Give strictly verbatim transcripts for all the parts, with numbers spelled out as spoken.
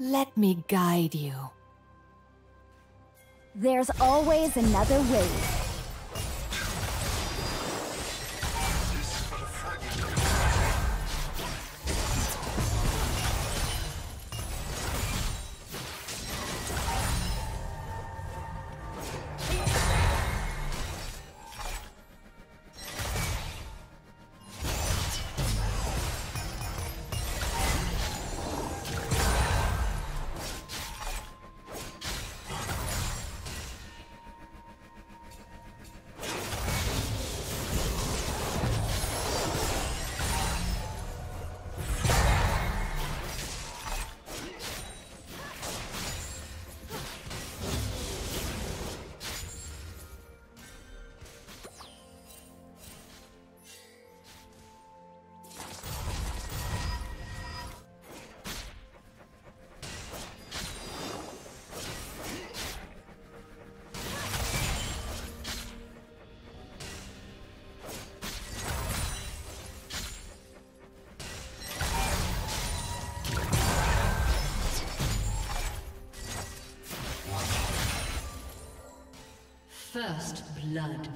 Let me guide you. There's always another way. First blood.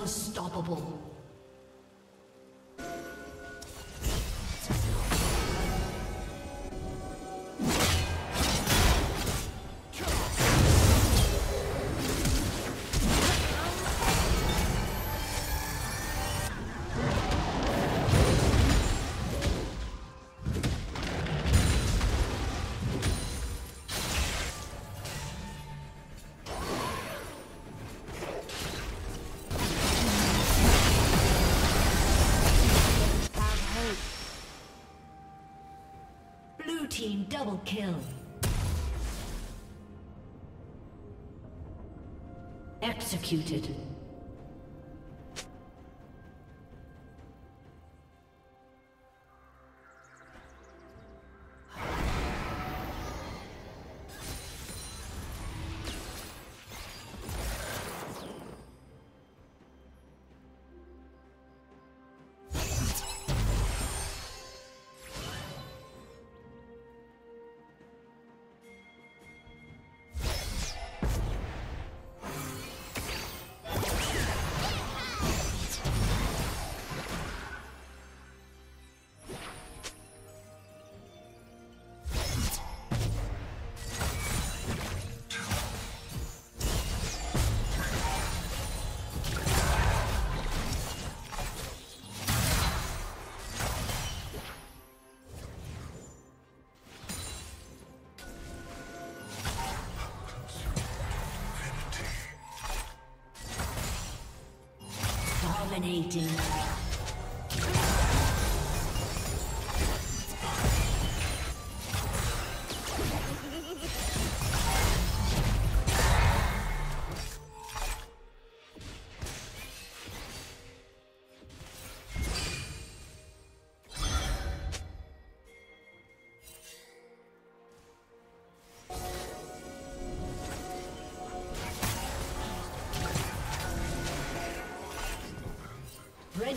Unstoppable. Team double kill. Executed. Dominating. Red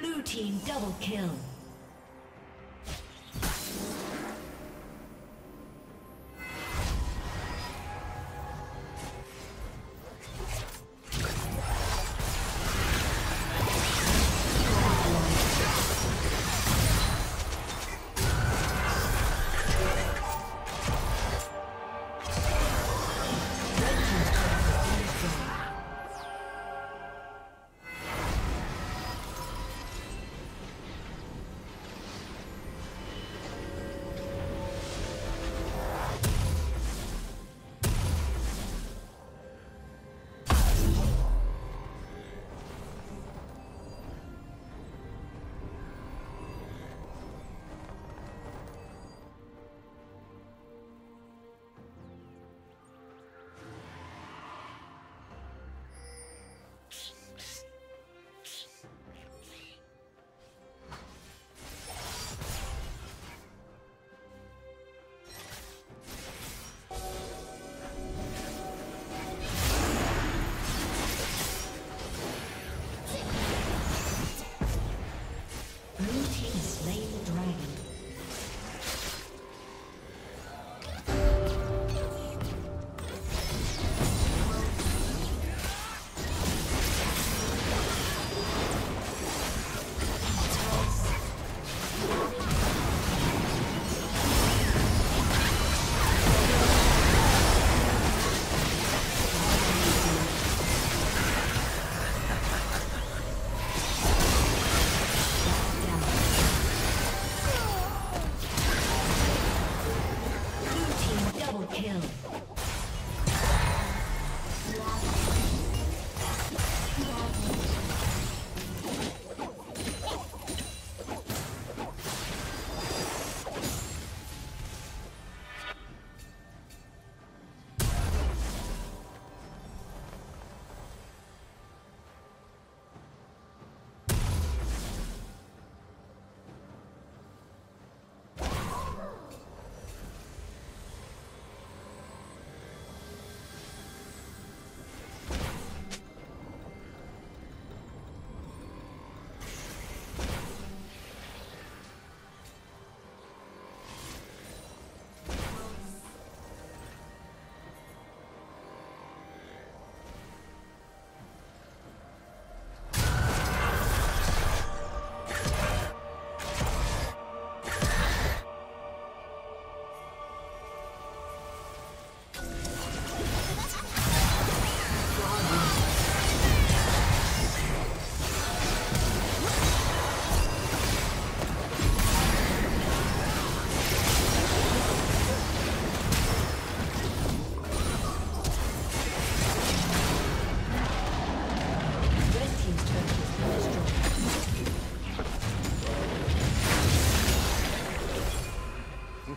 Blue team double kill.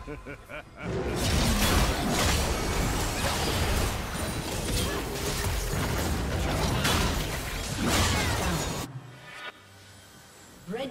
Red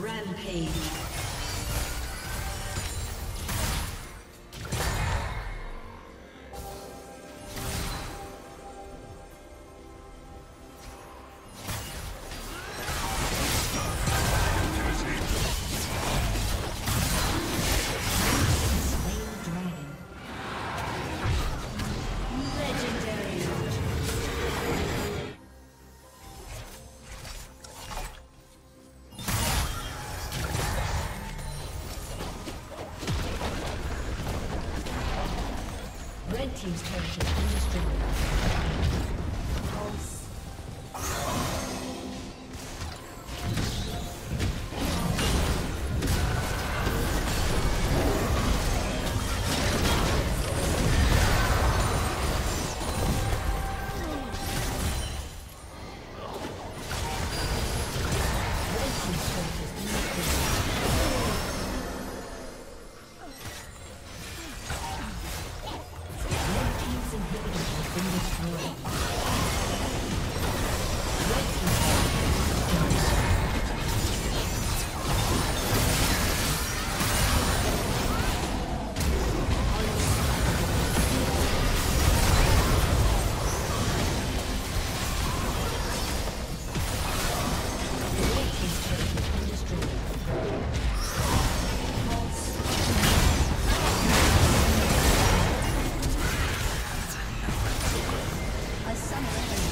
Rampage. Team's turret has been destroyed. Pulse. Some of them.